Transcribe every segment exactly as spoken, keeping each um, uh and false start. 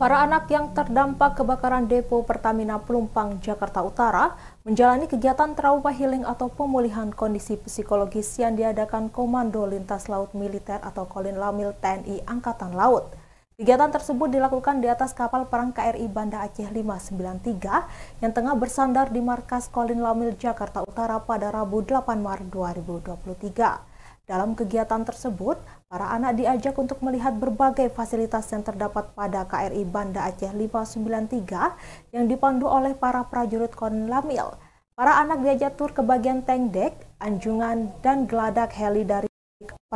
Para anak yang terdampak kebakaran depo Pertamina Plumpang, Jakarta Utara, menjalani kegiatan trauma healing atau pemulihan kondisi psikologis yang diadakan Komando Lintas Laut Militer atau Kolinlamil T N I Angkatan Laut. Kegiatan tersebut dilakukan di atas kapal perang K R I Banda Aceh lima sembilan tiga yang tengah bersandar di markas Kolinlamil, Jakarta Utara pada Rabu delapan Maret dua ribu dua puluh tiga. Dalam kegiatan tersebut, para anak diajak untuk melihat berbagai fasilitas yang terdapat pada K R I Banda Aceh lima sembilan tiga yang dipandu oleh para prajurit Kolinlamil. Para anak diajak tur ke bagian tank deck, anjungan, dan geladak heli dari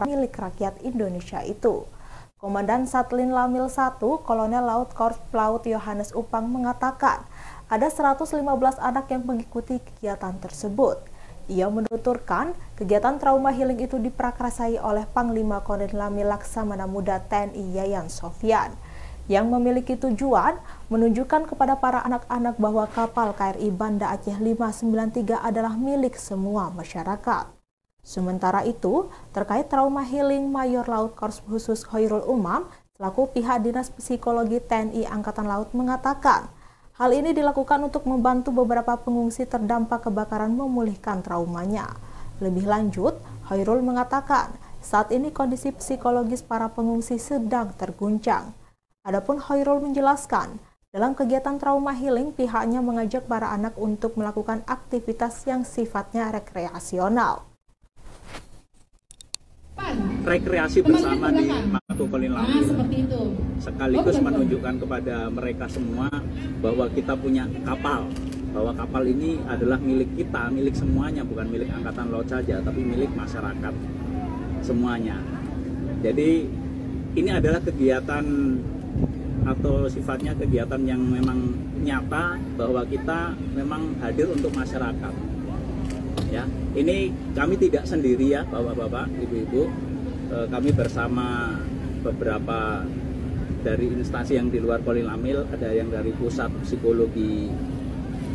milik rakyat Indonesia itu. Komandan Satlin Lamil satu, Kolonel Laut Korps Pelaut Johannes Upang mengatakan, ada seratus lima belas anak yang mengikuti kegiatan tersebut. Ia menuturkan, kegiatan trauma healing itu diprakarsai oleh Panglima Kolinlamil Laksamana Muda T N I Yayan Sofyan, yang memiliki tujuan menunjukkan kepada para anak-anak bahwa kapal K R I Banda Aceh lima sembilan tiga adalah milik semua masyarakat. Sementara itu, terkait trauma healing, Mayor Laut Korps Khusus Khairul Umam, selaku pihak Dinas Psikologi T N I Angkatan Laut mengatakan, hal ini dilakukan untuk membantu beberapa pengungsi terdampak kebakaran memulihkan traumanya. Lebih lanjut, Khairul mengatakan, saat ini kondisi psikologis para pengungsi sedang terguncang. Adapun Khairul menjelaskan, dalam kegiatan trauma healing pihaknya mengajak para anak untuk melakukan aktivitas yang sifatnya rekreasional. Rekreasi bersama di Mako Kolinlamil, sekaligus menunjukkan kepada mereka semua bahwa kita punya kapal, bahwa kapal ini adalah milik kita, milik semuanya, bukan milik Angkatan Laut saja, tapi milik masyarakat semuanya. Jadi ini adalah kegiatan atau sifatnya kegiatan yang memang nyata bahwa kita memang hadir untuk masyarakat. Ya, ini kami tidak sendiri ya, bapak-bapak, ibu-ibu. Kami bersama beberapa dari instansi yang di luar Kolinlamil, ada yang dari Pusat Psikologi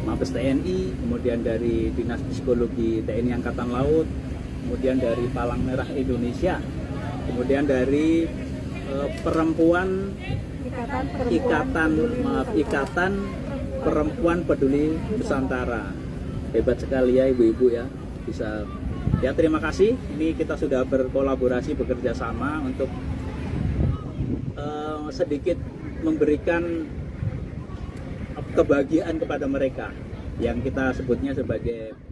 Mabes T N I, kemudian dari Dinas Psikologi T N I Angkatan Laut, kemudian dari Palang Merah Indonesia, kemudian dari eh, perempuan Ikatan Perempuan, Ikatan, peduli maaf, Ikatan Perempuan Peduli Nusantara. Hebat sekali ya ibu-ibu ya, bisa. Ya, terima kasih. Ini kita sudah berkolaborasi, bekerja sama untuk uh, sedikit memberikan kebahagiaan kepada mereka yang kita sebutnya sebagai